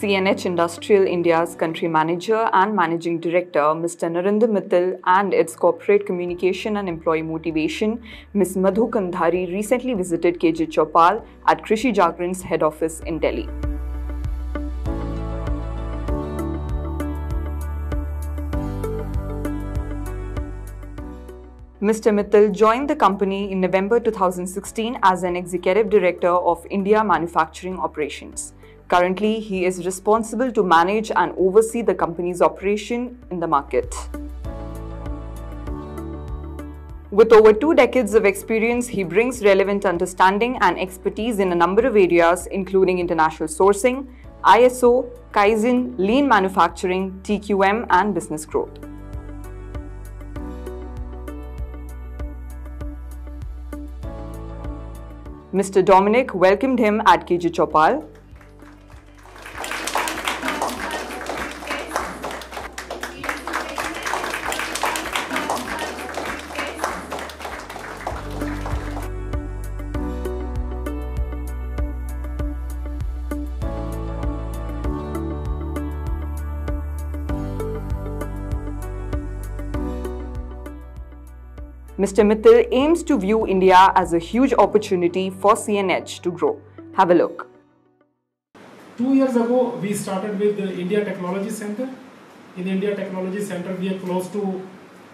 CNH Industrial India's country manager and managing director, Mr. Narinder Mittal, and its corporate communication and employee motivation, Ms. Madhu Kandhari, recently visited KJ Chaupal at Krishi Jagran's head office in Delhi. Mr. Mittal joined the company in November 2016 as an Executive Director of India Manufacturing Operations. Currently, he is responsible to manage and oversee the company's operation in the market. With over 2 decades of experience, he brings relevant understanding and expertise in a number of areas including international sourcing, ISO, Kaizen, lean manufacturing, TQM and business growth. Mr. Dominic welcomed him at KJ Chaupal. Mr. Mittal aims to view India as a huge opportunity for CNH to grow. Have a look. 2 years ago, we started with the India Technology Center. In India Technology Center, we are close to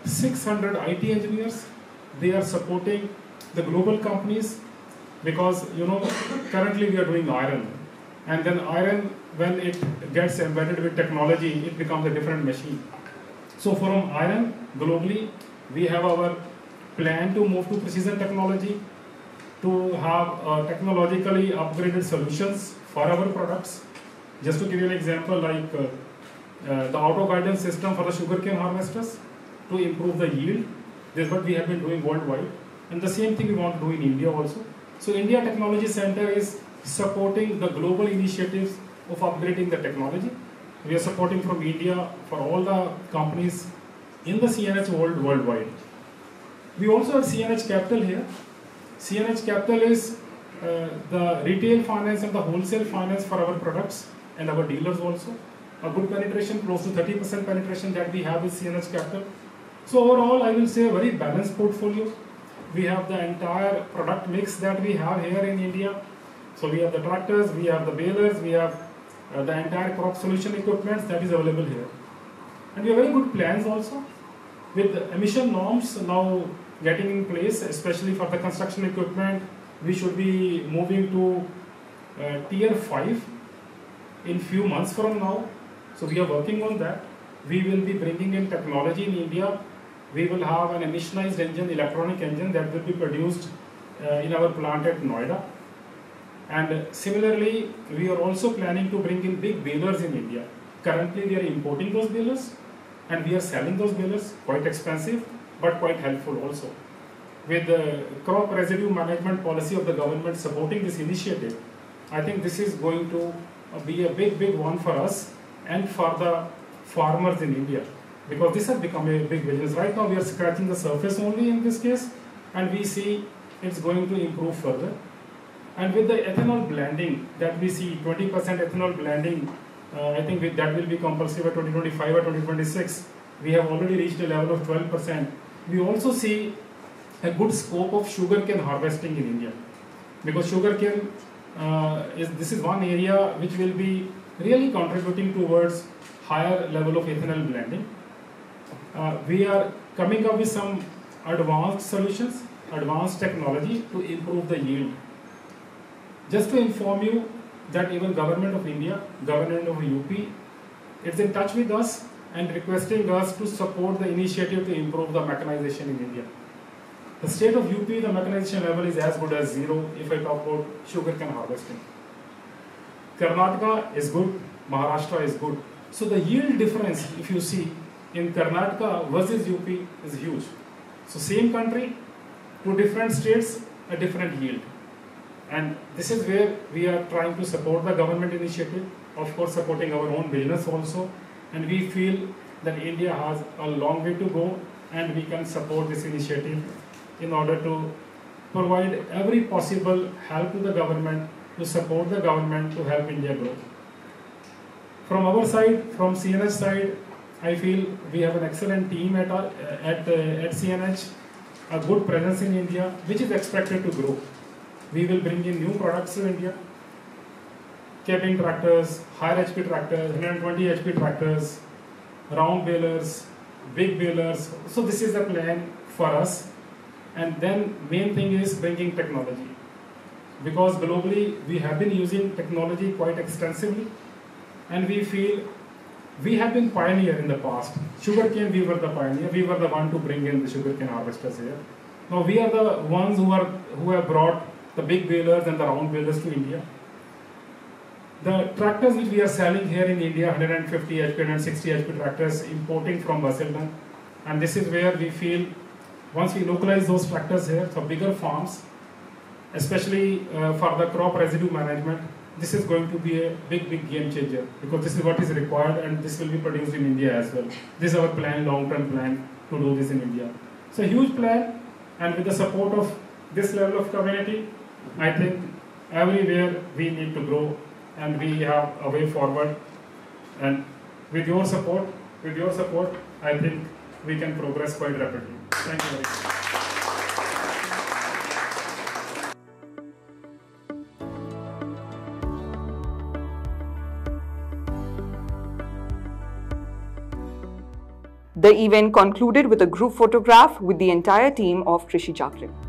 600 IT engineers. They are supporting the global companies because, currently we are doing iron. And then iron, when it gets embedded with technology, it becomes a different machine. So from iron, globally, we have our plan to move to precision technology, to have technologically upgraded solutions for our products. Just to give you an example, like the auto guidance system for the sugarcane harvesters to improve the yield. This is what we have been doing worldwide, and the same thing we want to do in India also. So India Technology Center is supporting the global initiatives of upgrading the technology. We are supporting from India for all the companies in the CNH world worldwide. We also have CNH Capital here. CNH Capital is the retail finance and the wholesale finance for our products and our dealers also. A good penetration, close to 30% penetration that we have with CNH Capital. So overall, I will say a very balanced portfolio. We have the entire product mix that we have here in India. So we have the tractors, we have the balers, we have the entire crop solution equipment that is available here. And we have very good plans also. With emission norms now getting in place, especially for the construction equipment, we should be moving to tier 5 in few months from now. So we are working on that. We will be bringing in technology in India. We will have an emissionized engine, electronic engine that will be produced in our plant at Noida. And similarly, we are also planning to bring in big balers in India. Currently, we are importing those balers, and we are selling those balers, quite expensive, but quite helpful also. With the crop residue management policy of the government supporting this initiative, I think this is going to be a big one for us and for the farmers in India, because this has become a big business. Right now we are scratching the surface only in this case, and we see it's going to improve further. And with the ethanol blending that we see, 20% ethanol blending, I think that will be compulsive by 2025 or 2026. We have already reached a level of 12%. We also see a good scope of sugarcane harvesting in India, because sugarcane this is one area which will be really contributing towards higher level of ethanol blending. We are coming up with some advanced solutions, advanced technology to improve the yield. Just to inform you, that even Government of India, Government of UP, is in touch with us and requesting us to support the initiative to improve the mechanization in India. The state of UP, the mechanization level is as good as zero if I talk about sugarcane harvesting. Karnataka is good, Maharashtra is good. So the yield difference, if you see, in Karnataka versus UP is huge. So same country, 2 different states, a different yield. And this is where we are trying to support the government initiative, of course supporting our own business also. And we feel that India has a long way to go, and we can support this initiative in order to provide every possible help to the government, to support the government to help India grow. From our side, from CNH side, I feel we have an excellent team at CNH, a good presence in India, which is expected to grow. We will bring in new products to India, cabin tractors, higher HP tractors, 120 HP tractors, round balers, big balers. So this is the plan for us. And then main thing is bringing technology, because globally we have been using technology quite extensively, and we feel we have been pioneer in the past. Sugarcane, we were the pioneer. We were the one to bring in the sugarcane harvesters here. Now we are the ones who have brought the big balers and the round balers to India. The tractors which we are selling here in India, 150 HP, 160 HP tractors, importing from Basildon, and this is where we feel once we localize those tractors here for bigger farms, especially for the crop residue management, this is going to be a big game changer, because this is what is required and this will be produced in India as well. This is our plan, long-term plan to do this in India. So huge plan, and with the support of this level of community, I think everywhere we need to grow and we have a way forward. And with your support, I think we can progress quite rapidly. Thank you very much. The event concluded with a group photograph with the entire team of Krishi Jagran.